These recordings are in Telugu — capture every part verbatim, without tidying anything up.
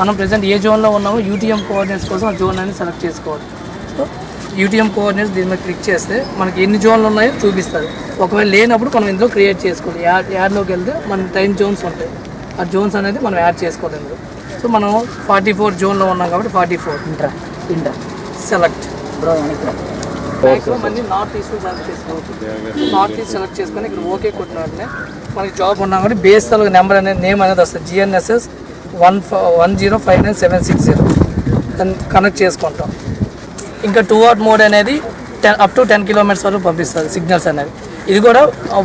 మనం ప్రెజెంట్ ఏ జోన్లో ఉన్నామో యూటీఎం కోఆర్డినేట్స్ కోసం ఆ జోన్ అనేది సెలెక్ట్ చేసుకోవాలి. సో యూటీఎం కోఆర్డినేట్స్ దీని మీద క్లిక్ చేస్తే మనకి ఎన్ని జోన్లు ఉన్నాయో చూపిస్తారు. ఒకవేళ లేనప్పుడు మనం ఇందులో క్రియేట్ చేసుకోవాలి. యాడ్ యాడ్లోకి వెళ్తే మన టైం జోన్స్ ఉంటాయి, ఆ జోన్స్ అనేది మనం యాడ్ చేసుకోవాలి ఇందులో. సో మనం ఫార్టీ ఫోర్ జోన్లో ఉన్నాం కాబట్టి forty four inter inter select మంది నార్త్ ఈస్ట్ సెలెక్ట్ చేసుకోవచ్చు. నార్త్ ఈస్ట్ సెలెక్ట్ చేసుకొని ఇక్కడ ఓకే కొట్టిన వెంటనే మనకి జాబ్ ఉన్నాం కాబట్టి బేస్ తల నెంబర్ అనేది నేమ్ అనేది వస్తుంది. GNSS one one zero five nine seven six zero connect చేసుకుంటాం. ఇంకా టూ వాట్ మోడ్ అనేది ten up to ten kilometres వరకు పంపిస్తుంది సిగ్నల్స్ అనేది. ఇది కూడా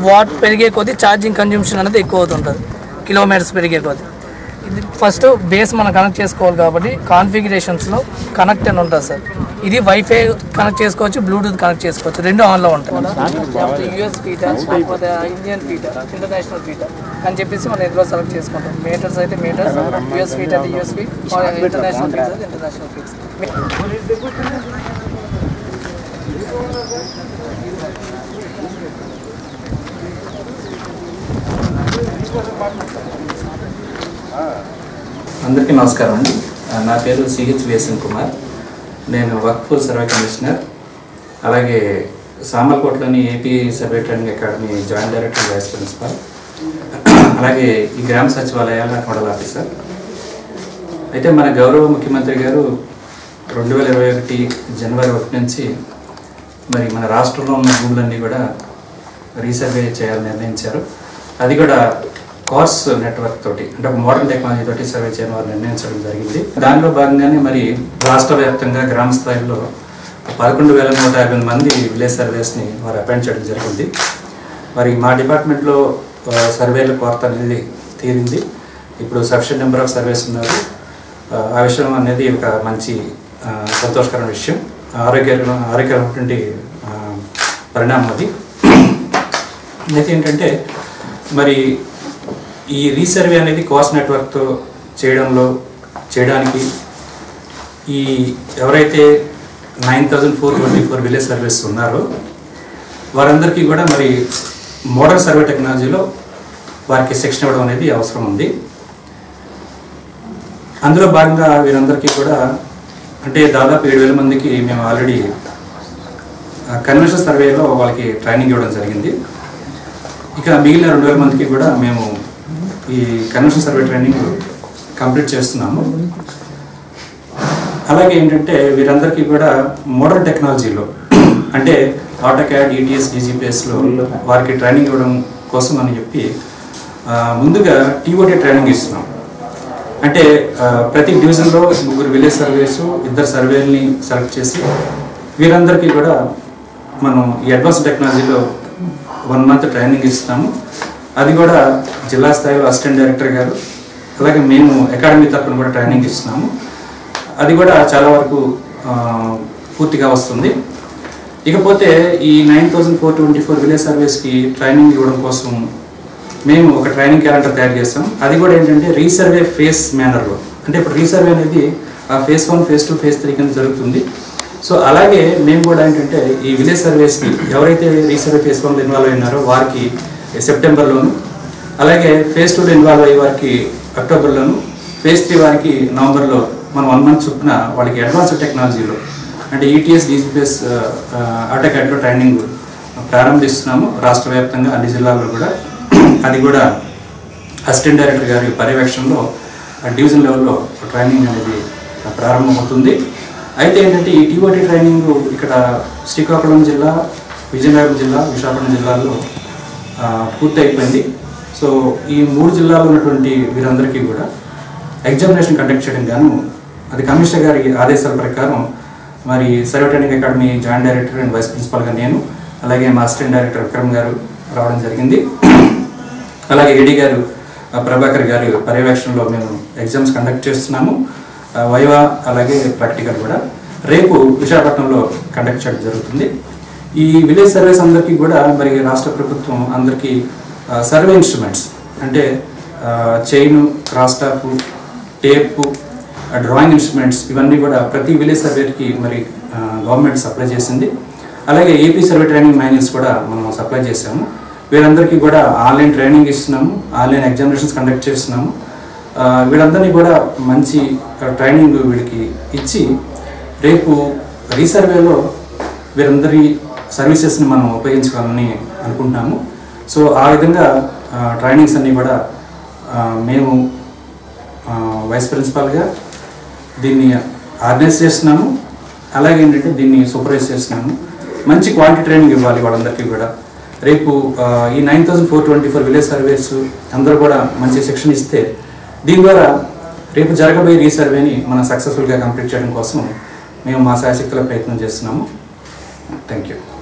వాట్ పెరిగే కొద్దీ ఛార్జింగ్ కన్జ్యూమ్షన్ అనేది ఎక్కువ అవుతుంటుంది కిలోమీటర్స్ పెరిగే కొద్దీ. ఇది ఫస్ట్ బేస్ మనం కనెక్ట్ చేసుకోవాలి కాబట్టి కాన్ఫిగరేషన్స్లో కనెక్ట్ అని ఉంటుంది సార్. ఇది వైఫై కనెక్ట్ చేసుకోవచ్చు, బ్లూటూత్ కనెక్ట్ చేసుకోవచ్చు, రెండు ఆన్లో ఉంటాయి. యూఎస్ ఫీటర్ లేకపోతే ఇండియన్ ఫీటర్ ఇంటర్నేషనల్ ఫీటర్ అని చెప్పేసి మనం ఇందులో సెలెక్ట్ చేసుకుంటాం. మీటర్స్ అయితే మీటర్స్, యూఎస్ ఫీట్ అయితే యూఎస్ ఫీట్, ఇంటర్నేషనల్ ఫీట్స్ అయితే ఇంటర్నేషనల్ ఫీట్స్. అందరికీ నమస్కారం అండి. నా పేరు సిహెచ్విఎస్ఎన్ కుమార్. నేను వర్క్ ఫోర్స్ సర్వే కమిషనర్, అలాగే సామర్లకోటలోని AP survey training academy joint director vice principal, అలాగే ఈ గ్రామ సచివాలయాల నోడల్ ఆఫీసర్. అయితే మన గౌరవ ముఖ్యమంత్రి గారు రెండు వేల ఇరవై ఒకటి జనవరి ఒకటి నుంచి మరి మన రాష్ట్రంలో ఉన్న భూములన్నీ కూడా రీసర్వే చేయాలని నిర్ణయించారు. అది కూడా కార్స్ నెట్వర్క్ తోటి, అంటే ఒక మోడర్న్ టెక్నాలజీ తోటి సర్వే చేయడం వారు నిర్ణయించడం జరిగింది. దానిలో భాగంగానే మరి రాష్ట్ర వ్యాప్తంగా గ్రామ స్థాయిలో పదకొండు వేల నూట యాభై మంది విలేజ్ సర్వేస్ని వారు అపాయింట్ చేయడం జరిగింది. మరి మా డిపార్ట్మెంట్లో సర్వేల కొరత అనేది తీరింది. ఇప్పుడు సఫిషియంట్ నెంబర్ ఆఫ్ సర్వేస్ ఉన్నారు. ఆ విషయం అనేది ఒక మంచి సంతోషకరమైన విషయం, ఆరోగ్యకర ఆరోగ్యకరమైనటువంటి పరిణామం అది. అయితే ఏంటంటే మరి ఈ రీసర్వే అనేది కోర్స్ నెట్వర్క్తో చేయడంలో చేయడానికి ఈ ఎవరైతే nine thousand four twenty four village surveys ఉన్నారో వారందరికీ కూడా మరి మోడర్న్ సర్వే టెక్నాలజీలో వారికి శిక్షణ ఇవ్వడం అనేది అవసరం ఉంది. అందులో భాగంగా వీరందరికీ కూడా అంటే దాదాపు ఏడు వేల మందికి మేము ఆల్రెడీ కన్వెన్షన్ సర్వేలో వాళ్ళకి ట్రైనింగ్ ఇవ్వడం జరిగింది. ఇక మిగిలిన రెండు వేల మందికి కూడా మేము ఈ కన్వెన్షన్ సర్వే ట్రైనింగ్ కంప్లీట్ చేస్తున్నాము. అలాగే ఏంటంటే వీరందరికీ కూడా మోడర్న్ టెక్నాలజీలో అంటే ఆటో క్యాడ్, ఈటీఎస్, డీజీపీఎస్లో వారికి ట్రైనింగ్ ఇవ్వడం కోసం అని చెప్పి ముందుగా టీఓటీ ట్రైనింగ్ ఇస్తున్నాం. అంటే ప్రతి డివిజన్లో ముగ్గురు విలేజ్ సర్వేసు ఇద్దరు సర్వేల్ని సెలెక్ట్ చేసి వీరందరికీ కూడా మనం ఈ అడ్వాన్స్ టెక్నాలజీలో వన్ మంత్ ట్రైనింగ్ ఇస్తున్నాము. అది కూడా జిల్లా స్థాయిలో అసిస్టెంట్ డైరెక్టర్ గారు అలాగే మేము అకాడమీ తరఫున కూడా ట్రైనింగ్ ఇస్తున్నాము. అది కూడా చాలా వరకు పూర్తిగా వస్తుంది. ఇకపోతే ఈ nine thousand four twenty four village సర్వేస్కి ట్రైనింగ్ ఇవ్వడం కోసం మేము ఒక ట్రైనింగ్ క్యాలెండర్ తయారు చేస్తాం. అది కూడా ఏంటంటే రీసర్వే ఫేస్ మేనర్లో, అంటే ఇప్పుడు రీసర్వే అనేది ఆ phase one, phase two, phase three కింద జరుగుతుంది. సో అలాగే మేము కూడా ఏంటంటే ఈ విలేజ్ సర్వేస్కి ఎవరైతే రీసర్వే ఫేస్ వన్లో ఇన్వాల్వ్ అయినారో వారికి సెప్టెంబర్లోను, అలాగే ఫేజ్ టూలో ఇన్వాల్వ్ అయ్యే వారికి అక్టోబర్లోను, ఫేజ్ త్రీ వారికి నవంబర్లో మనం వన్ మంత్ చొప్పున వాళ్ళకి అడ్వాన్స్డ్ టెక్నాలజీలో అంటే ఈటీఎస్, డీజీపీఎస్, ఆటోకాడ్లో ట్రైనింగ్ ప్రారంభిస్తున్నాము రాష్ట్ర వ్యాప్తంగా అన్ని జిల్లాల్లో కూడా. అది కూడా అసిస్టెంట్ డైరెక్టర్ గారి పర్యవేక్షణలో డివిజన్ లెవెల్లో ట్రైనింగ్ అనేది ప్రారంభమవుతుంది. అయితే ఏంటంటే ఈ టీఓటీ ట్రైనింగ్ ఇక్కడ శ్రీకాకుళం జిల్లా, విజయనగరం జిల్లా, విశాఖపట్నం జిల్లాల్లో పూర్తి అయిపోయింది. సో ఈ మూడు జిల్లాల్లో ఉన్నటువంటి వీరందరికీ కూడా ఎగ్జామినేషన్ కండక్ట్ చేయడం గాను అది కమిషనర్ గారి ఆదేశాల ప్రకారం మరి survey training academy joint director and vice ప్రిన్సిపల్గా నేను, అలాగే మా అసిస్టెంట్ డైరెక్టర్ విక్రమ్ గారు రావడం జరిగింది. అలాగే ఏడీ గారు ప్రభాకర్ గారి పర్యవేక్షణలో మేము ఎగ్జామ్స్ కండక్ట్ చేస్తున్నాము, వైవా అలాగే ప్రాక్టికల్ కూడా రేపు విశాఖపట్నంలో కండక్ట్ చేయడం జరుగుతుంది. ఈ విలేజ్ సర్వేస్ అందరికీ కూడా మరి రాష్ట్ర ప్రభుత్వం అందరికీ సర్వే ఇన్స్ట్రుమెంట్స్ అంటే chain, cross top, tape, drawing instruments ఇవన్నీ కూడా ప్రతి విలేజ్ సర్వేకి మరి గవర్నమెంట్ సప్లై చేసింది. అలాగే ఏపీ సర్వే ట్రైనింగ్ మాన్యువల్స్ కూడా మనం సప్లై చేసాము. వీరందరికీ కూడా ఆన్లైన్ ట్రైనింగ్ ఇస్తున్నాము, ఆన్లైన్ ఎగ్జామినేషన్స్ కండక్ట్ చేస్తున్నాము. వీళ్ళందరినీ కూడా మంచి ట్రైనింగ్ వీళ్ళకి ఇచ్చి రేపు రీసర్వేలో వీరందరి సర్వీసెస్ని మనం ఉపయోగించుకోవాలని అనుకుంటున్నాము. సో ఆ విధంగా ట్రైనింగ్స్ అన్నీ కూడా మేము వైస్ ప్రిన్సిపాల్గా దీన్ని ఆర్గనైజ్ చేస్తున్నాము. అలాగే ఏంటంటే దీన్ని సూపర్వైజ్ చేస్తున్నాము. మంచి క్వాలిటీ ట్రైనింగ్ ఇవ్వాలి వాళ్ళందరికీ కూడా. రేపు ఈ nine thousand four twenty four village surveys అందరూ కూడా మంచి శిక్షణ ఇస్తే దీని ద్వారా రేపు జరగబోయే రీసర్వేని మనం సక్సెస్ఫుల్గా కంప్లీట్ చేయడం కోసం మేము మా సాయశక్తుల ప్రయత్నం చేస్తున్నాము. Thank you.